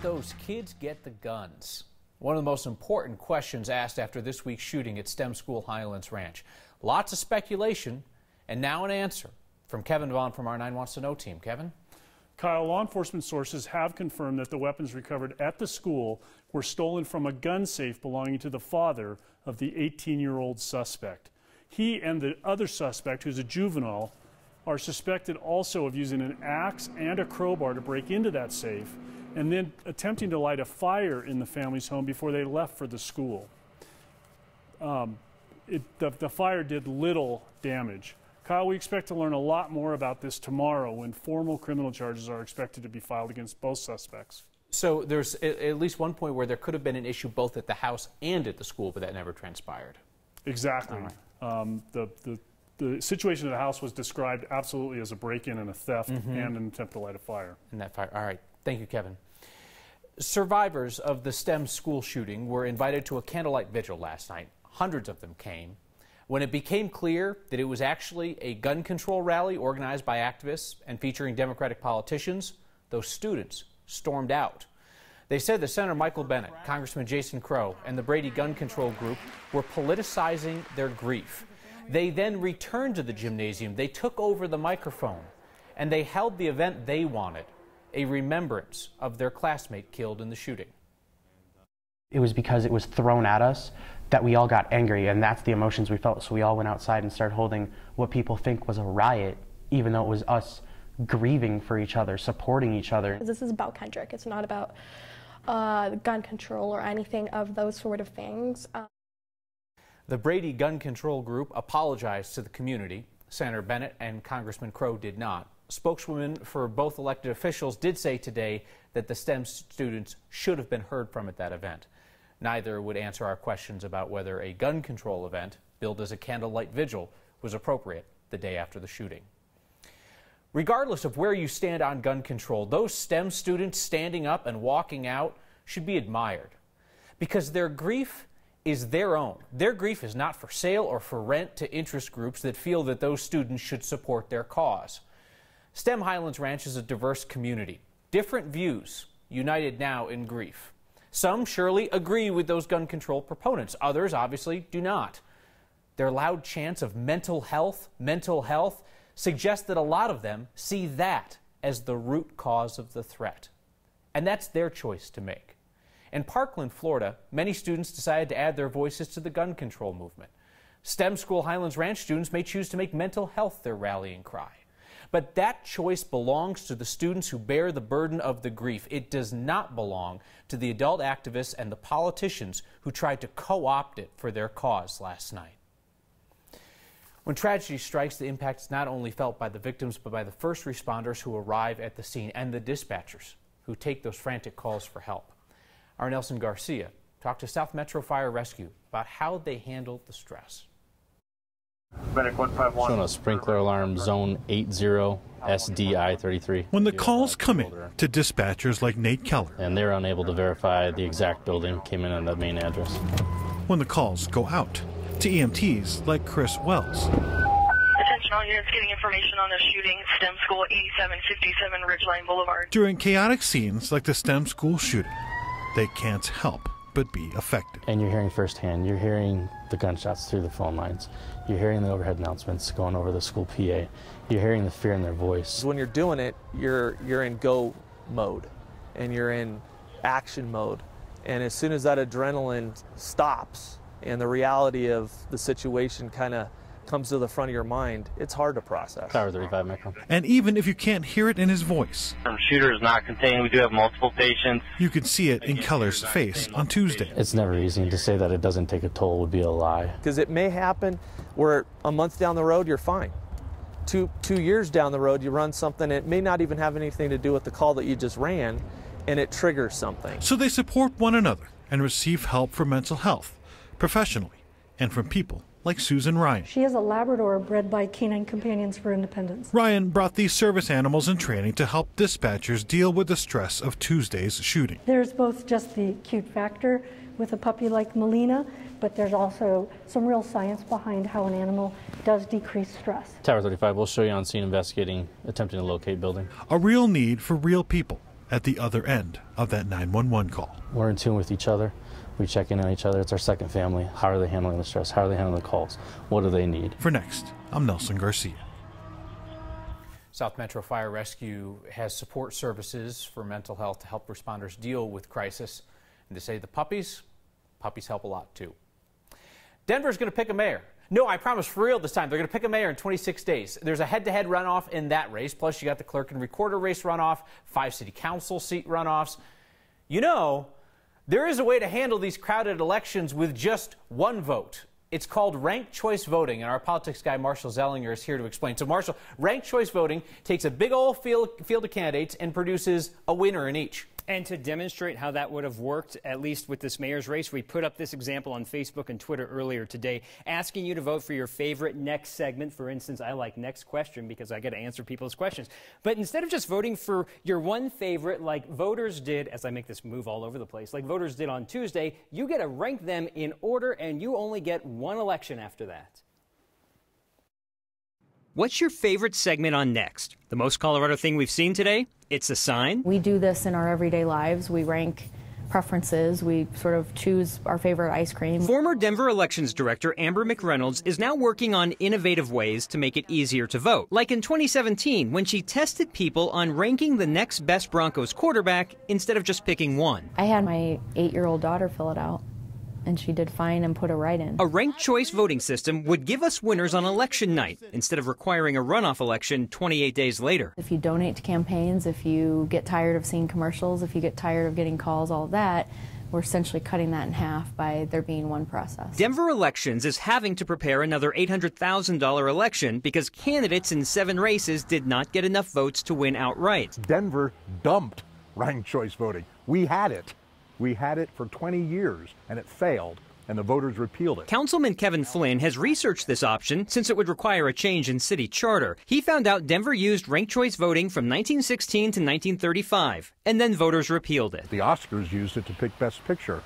did those kids get the guns? One of the most important questions asked after this week's shooting at STEM School Highlands Ranch. Lots of speculation, and now an answer from Kevin Vaughn from our 9 Wants to Know team. Kevin? Kyle, law enforcement sources have confirmed that the weapons recovered at the school were stolen from a gun safe belonging to the father of the 18-year-old suspect. He and the other suspect, who's a juvenile, are suspected also of using an axe and a crowbar to break into that safe and then attempting to light a fire in the family's home before they left for the school. The fire did little damage. Kyle, we expect to learn a lot more about this tomorrow when formal criminal charges are expected to be filed against both suspects. So there's at least one point where there could have been an issue both at the house and at the school, but that never transpired. Exactly. All right. The situation at the house was described absolutely as a break-in and a theft and an attempt to light a fire. And that fire. All right. Thank you, Kevin. Survivors of the STEM school shooting were invited to a candlelight vigil last night. Hundreds of them came. When it became clear that it was actually a gun control rally organized by activists and featuring Democratic politicians, those students stormed out. They said that Senator Michael Bennett, Congressman Jason Crow, and the Brady Gun Control Group were politicizing their grief. They then returned to the gymnasium. They took over the microphone, and they held the event they wanted, a remembrance of their classmate killed in the shooting. It was because it was thrown at us that we all got angry, and that's the emotions we felt. So we all went outside and started holding what people think was a riot, even though it was us grieving for each other, supporting each other. This is about Kendrick. It's not about gun control or anything of those sort of things. The Brady Gun Control Group apologized to the community. Senator Bennett and Congressman Crow did not. Spokeswomen for both elected officials did say today that the STEM students should have been heard from at that event. Neither would answer our questions about whether a gun control event, billed as a candlelight vigil, was appropriate the day after the shooting. Regardless of where you stand on gun control, those STEM students standing up and walking out should be admired because their grief is their own. Their grief is not for sale or for rent to interest groups that feel that those students should support their cause. STEM Highlands Ranch is a diverse community. Different views united now in grief. Some surely agree with those gun control proponents. Others obviously do not. Their loud chants of mental health, suggests that a lot of them see that as the root cause of the threat. And that's their choice to make. In Parkland, Florida, many students decided to add their voices to the gun control movement. STEM School Highlands Ranch students may choose to make mental health their rallying cry. But that choice belongs to the students who bear the burden of the grief. It does not belong to the adult activists and the politicians who tried to co-opt it for their cause last night. When tragedy strikes, the impact is not only felt by the victims, but by the first responders who arrive at the scene and the dispatchers who take those frantic calls for help. Our Nelson Garcia talked to South Metro Fire Rescue about how they handled the stress. It's on a sprinkler alarm, zone 80, SDI 33. When the calls come in to dispatchers like Nate Keller. And they're unable to verify the exact building, came in on the main address. When the calls go out to EMTs like Chris Wells. Attention all units getting information on a shooting, STEM School 8757 Ridgeline Boulevard. During chaotic scenes like the STEM school shooting, they can't help but be affected. And you're hearing firsthand, you're hearing the gunshots through the phone lines, you're hearing the overhead announcements going over the school PA, you're hearing the fear in their voice. When you're doing it, you're in go mode and you're in action mode, and as soon as that adrenaline stops and the reality of the situation kind of comes to the front of your mind, it's hard to process. Tower 35, Michael. And even if you can't hear it in his voice, shooter is not contained. We do have multiple patients. You can see it in Keller's face on Tuesday. It's never easy to say that it doesn't take a toll would be a lie. Because it may happen where a month down the road you're fine. Two years down the road you run something, it may not even have anything to do with the call that you just ran, and it triggers something. So they support one another and receive help for mental health, professionally, and from people like Susan Ryan. She is a Labrador bred by Canine Companions for Independence. Ryan brought these service animals in training to help dispatchers deal with the stress of Tuesday's shooting. There's both just the cute factor with a puppy like Melina, but there's also some real science behind how an animal does decrease stress. Tower 35, we'll show you on scene investigating, attempting to locate building. A real need for real people at the other end of that 911 call. We're in tune with each other. We check in on each other. It's our second family. How are they handling the stress? How are they handling the calls? What do they need? For Next, I'm Nelson Garcia. South Metro Fire Rescue has support services for mental health to help responders deal with crisis. And they say the puppies help a lot too. Denver's going to pick a mayor. No, I promise, for real this time. They're going to pick a mayor in 26 days. There's a head-to-head runoff in that race. Plus, you got the clerk and recorder race runoff, 5 city council seat runoffs. You know, there is a way to handle these crowded elections with just one vote. It's called ranked choice voting, and our politics guy, Marshall Zelinger, is here to explain. So, Marshall, ranked choice voting takes a big old field of candidates and produces a winner in each. And to demonstrate how that would have worked, at least with this mayor's race, we put up this example on Facebook and Twitter earlier today, asking you to vote for your favorite Next segment. For instance, I like Next Question because I get to answer people's questions. But instead of just voting for your one favorite, like voters did, as I make this move all over the place, like voters did on Tuesday, you get to rank them in order, and you only get one election after that. What's your favorite segment on Next? The most Colorado thing we've seen today? It's a sign. We do this in our everyday lives. We rank preferences. We sort of choose our favorite ice cream. Former Denver Elections Director Amber McReynolds is now working on innovative ways to make it easier to vote. Like in 2017, when she tested people on ranking the next best Broncos quarterback instead of just picking one. I had my 8-year-old daughter fill it out, and she did fine and put a write in. A ranked choice voting system would give us winners on election night instead of requiring a runoff election 28 days later. If you donate to campaigns, if you get tired of seeing commercials, if you get tired of getting calls, all that, we're essentially cutting that in half by there being one process. Denver Elections is having to prepare another $800,000 election because candidates in 7 races did not get enough votes to win outright. Denver dumped ranked choice voting. We had it. We had it for 20 years, and it failed, and the voters repealed it. Councilman Kevin Flynn has researched this option since it would require a change in city charter. He found out Denver used ranked choice voting from 1916 to 1935, and then voters repealed it. The Oscars used it to pick Best Picture,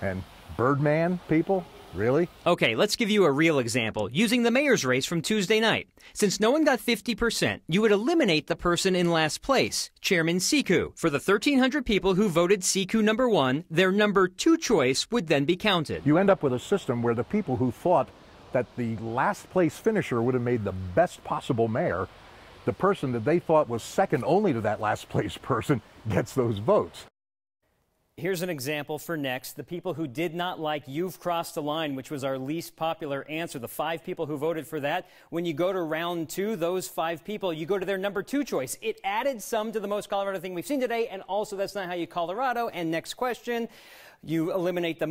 and Birdman people? Really? Okay, let's give you a real example, using the mayor's race from Tuesday night. Since no one got 50%, you would eliminate the person in last place, Chairman Siku. For the 1,300 people who voted Siku number 1, their number 2 choice would then be counted. You end up with a system where the people who thought that the last place finisher would have made the best possible mayor, the person that they thought was second only to that last place person, gets those votes. Here's an example for Next. The people who did not like "You've Crossed the Line," which was our least popular answer, the 5 people who voted for that, when you go to round 2, those 5 people, you go to their number 2 choice. It added some to the most Colorado thing we've seen today, and also That's Not How You Colorado, and Next Question. You eliminate the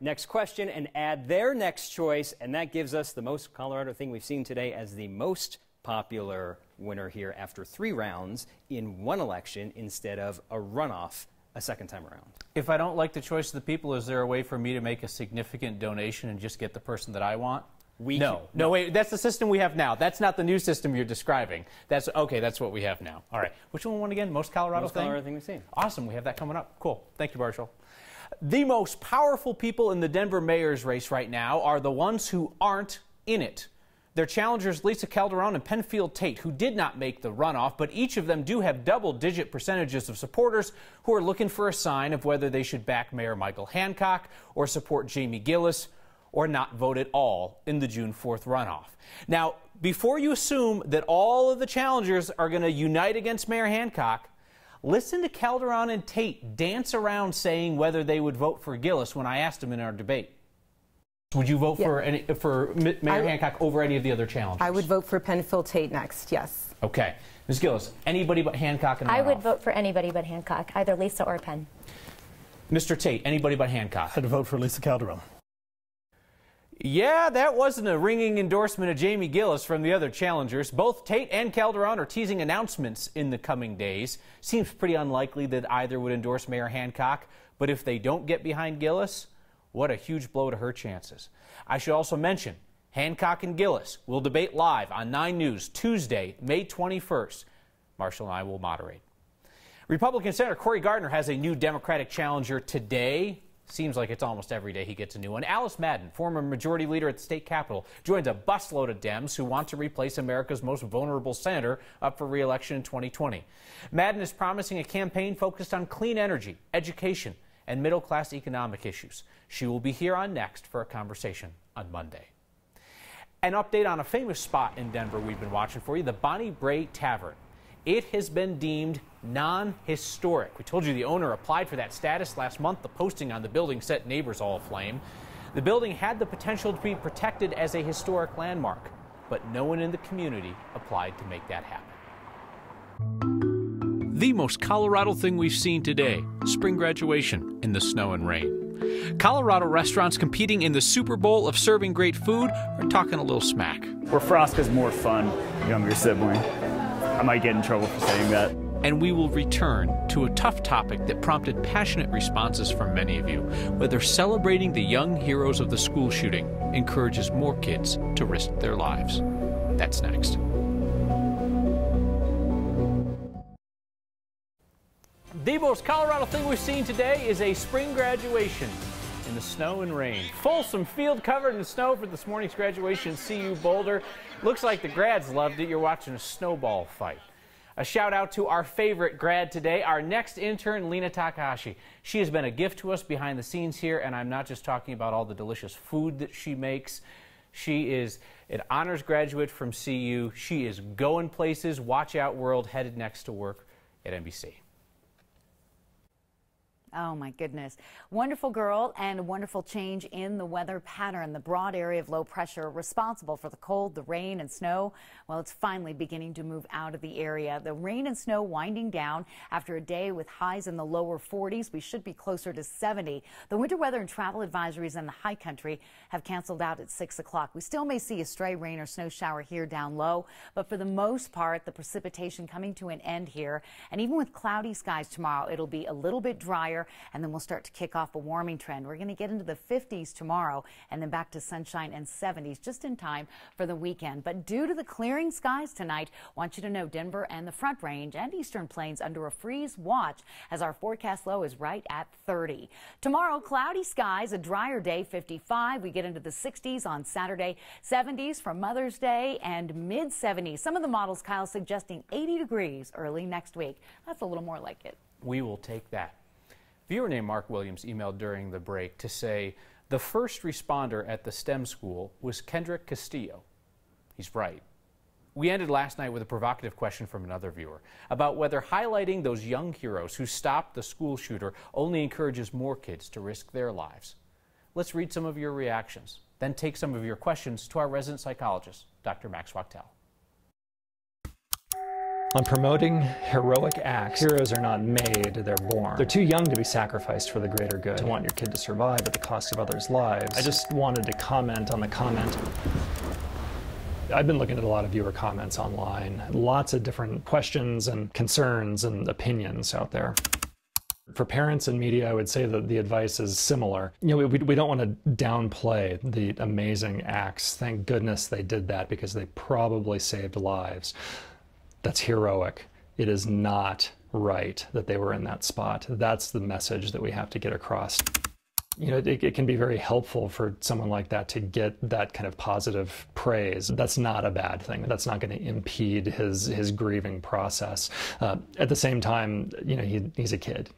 next question and add their next choice, and that gives us the most Colorado thing we've seen today as the most popular winner here after 3 rounds in one election instead of a runoff a second time around. If I don't like the choice of the people, is there a way for me to make a significant donation and just get the person that I want? No, wait, that's the system we have now. That's not the new system you're describing. That's okay, that's what we have now. All right, which one won again? Most Colorado thing we've seen. Awesome, we have that coming up. Cool, thank you, Marshall. The most powerful people in the Denver mayor's race right now are the ones who aren't in it. Their challengers, Lisa Calderon and Penfield Tate, who did not make the runoff, but each of them do have double-digit percentages of supporters who are looking for a sign of whether they should back Mayor Michael Hancock or support Jamie Giellis or not vote at all in the June 4th runoff. Now, before you assume that all of the challengers are going to unite against Mayor Hancock, listen to Calderon and Tate dance around saying whether they would vote for Giellis when I asked them in our debate. Would you vote for Mayor Hancock over any of the other challengers? I would vote for Penfield Tate next, yes. Okay. Ms. Giellis, anybody but Hancock and I would vote for anybody but Hancock, either Lisa or Penn. Mr. Tate, anybody but Hancock? I'd vote for Lisa Calderon. Yeah, that wasn't a ringing endorsement of Jamie Giellis from the other challengers. Both Tate and Calderon are teasing announcements in the coming days. Seems pretty unlikely that either would endorse Mayor Hancock, but if they don't get behind Giellis, what a huge blow to her chances. I should also mention, Hancock and Giellis will debate live on 9 News Tuesday, May 21st. Marshall and I will moderate. Republican Senator Cory Gardner has a new Democratic challenger today, Seems like it's almost every day he gets a new one. Alice Madden, former majority leader at the state capitol, joins a busload of Dems who want to replace America's most vulnerable senator up for re-election in 2020. Madden is promising a campaign focused on clean energy, education, and middle-class economic issues. She will be here on Next for a conversation on Monday. An update on a famous spot in Denver we've been watching for you, the Bonnie Brae Tavern. It has been deemed non-historic. We told you the owner applied for that status last month. The posting on the building set neighbors all aflame. The building had the potential to be protected as a historic landmark, but no one in the community applied to make that happen. The most Colorado thing we've seen today, spring graduation in the snow and rain. Colorado restaurants competing in the Super Bowl of serving great food are talking a little smack. Where Frasca's more fun, younger sibling. I might get in trouble for saying that. And we will return to a tough topic that prompted passionate responses from many of you, whether celebrating the young heroes of the school shooting encourages more kids to risk their lives. That's next. The most Colorado thing we've seen today is a spring graduation in the snow and rain. Folsom Field covered in snow for this morning's graduation at CU Boulder. Looks like the grads loved it. You're watching a snowball fight. A shout out to our favorite grad today, our next intern, Lena Takahashi. She has been a gift to us behind the scenes here, and I'm not just talking about all the delicious food that she makes. She is an honors graduate from CU. She is going places. Watch out, world, headed next to work at NBC. Oh my goodness. Wonderful girl and wonderful change in the weather pattern. The broad area of low pressure responsible for the cold, the rain and snow. Well, it's finally beginning to move out of the area. The rain and snow winding down after a day with highs in the lower 40s. We should be closer to 70. The winter weather and travel advisories in the high country have canceled out at 6 o'clock. We still may see a stray rain or snow shower here down low, but for the most part, the precipitation coming to an end here. And even with cloudy skies tomorrow, it'll be a little bit drier. And then we'll start to kick off a warming trend. We're going to get into the 50s tomorrow and then back to sunshine and 70s just in time for the weekend. But due to the clearing skies tonight, I want you to know Denver and the Front Range and Eastern Plains under a freeze watch as our forecast low is right at 30. Tomorrow, cloudy skies, a drier day, 55. We get into the 60s on Saturday, 70s for Mother's Day and mid 70s. Some of the models, Kyle, suggesting 80 degrees early next week. That's a little more like it. We will take that. Viewer named Mark Williams emailed during the break to say the first responder at the STEM school was Kendrick Castillo. He's right. We ended last night with a provocative question from another viewer about whether highlighting those young heroes who stopped the school shooter only encourages more kids to risk their lives. Let's read some of your reactions, then take some of your questions to our resident psychologist, Dr. Max Wachtel. On promoting heroic acts, heroes are not made, they're born. They're too young to be sacrificed for the greater good. To want your kid to survive at the cost of others' lives. I just wanted to comment on the comment. I've been looking at a lot of viewer comments online. Lots of different questions and concerns and opinions out there. For parents and media, I would say that the advice is similar. We don't want to downplay the amazing acts. Thank goodness they did that because they probably saved lives. That's heroic. It is not right that they were in that spot. That's the message that we have to get across. It can be very helpful for someone like that to get that kind of positive praise. That's not a bad thing. That's not going to impede his grieving process. At the same time, he's a kid.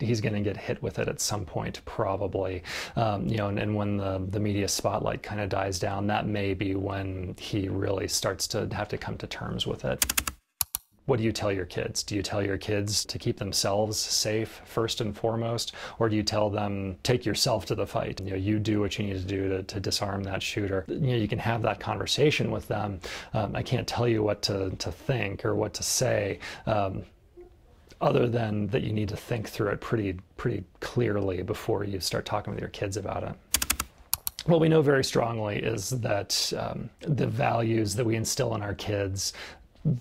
He's going to get hit with it at some point, probably. And when the media spotlight kind of dies down, that may be when he really starts to have to come to terms with it. What do you tell your kids? Do you tell your kids to keep themselves safe first and foremost, or do you tell them take yourself to the fight? You do what you need to do to disarm that shooter. You can have that conversation with them. I can't tell you what to think or what to say, other than that you need to think through it pretty clearly before you start talking with your kids about it. What we know very strongly is that the values that we instill in our kids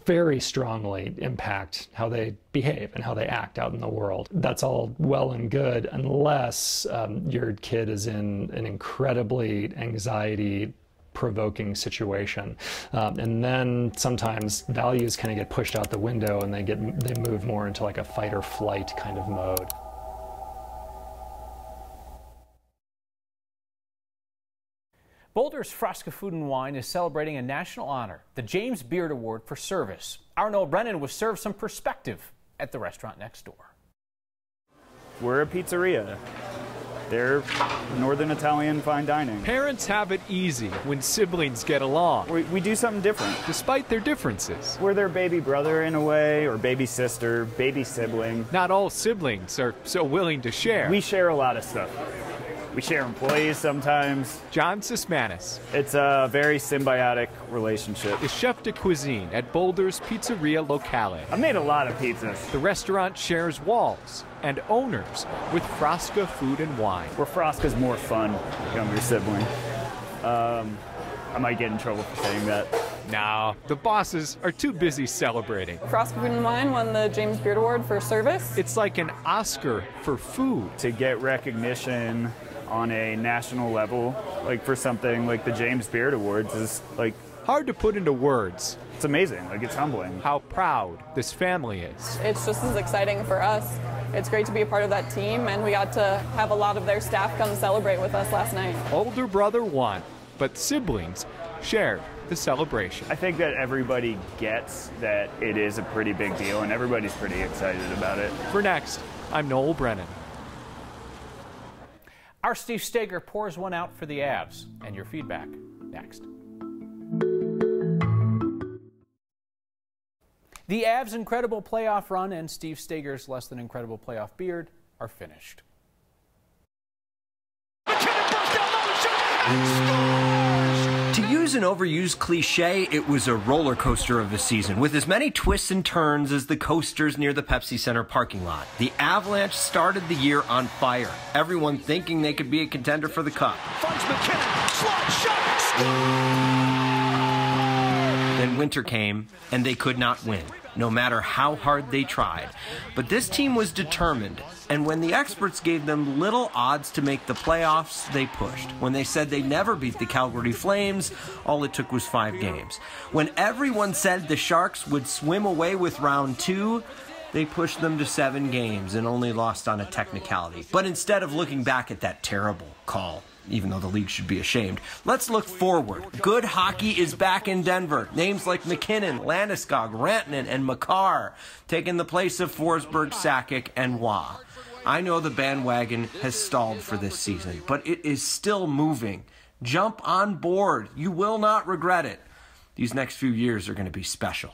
very strongly impact how they behave and how they act out in the world. That's all well and good unless your kid is in an incredibly anxiety-provoking situation. And then sometimes values kind of get pushed out the window and they move more into like a fight or flight kind of mode. Boulder's Frasca Food and Wine is celebrating a national honor, the James Beard Award for service. Arno Brennan was served some perspective at the restaurant next door. We're a pizzeria. They're Northern Italian fine dining. Parents have it easy when siblings get along. We do something different. Despite their differences. We're their baby brother in a way, or baby sister, baby sibling. Not all siblings are so willing to share. We share a lot of stuff. We share employees sometimes. John Sismanis. It's a very symbiotic relationship. Is chef de cuisine at Boulder's Pizzeria Locale. I made a lot of pizzas. The restaurant shares walls and owners with Frasca Food and Wine. Where Frasca's more fun, younger sibling. I might get in trouble for saying that. No, the bosses are too busy celebrating. Frasca Food and Wine won the James Beard Award for service. It's like an Oscar for food. To get recognition on a national level, like for something like the James Beard Awards, is like hard to put into words. It's amazing, like it's humbling. How proud this family is. It's just as exciting for us. It's great to be a part of that team, and we got to have a lot of their staff come celebrate with us last night. Older brother won, but siblings shared the celebration. I think that everybody gets that it is a pretty big deal, and everybody's pretty excited about it. For Next, I'm Noel Brennan. Our Steve Stager pours one out for the Avs, and your feedback next. The Avs' incredible playoff run and Steve Stager's less than incredible playoff beard are finished. To use an overused cliche, it was a roller coaster of a season, with as many twists and turns as the coasters near the Pepsi Center parking lot. The Avalanche started the year on fire, everyone thinking they could be a contender for the cup. Finds McKinnon, slot shot, score! Then winter came, and they could not win, no matter how hard they tried. But this team was determined, and when the experts gave them little odds to make the playoffs, they pushed. When they said they never beat the Calgary Flames, all it took was 5 games. When everyone said the Sharks would swim away with round 2, they pushed them to 7 games and only lost on a technicality. But instead of looking back at that terrible call, even though the league should be ashamed, let's look forward. Good hockey is back in Denver. Names like McKinnon, Landeskog, Rantanen, and Makar taking the place of Forsberg, Sakic, and Waugh. I know the bandwagon has stalled for this season, but it is still moving. Jump on board. You will not regret it. These next few years are going to be special.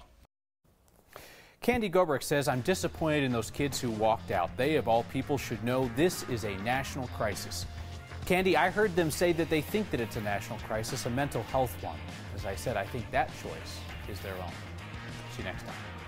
Candy Gobrick says, I'm disappointed in those kids who walked out. They, of all people, should know this is a national crisis. Candy, I heard them say that they think that it's a national crisis, a mental health one. As I said, I think that choice is their own. See you next time.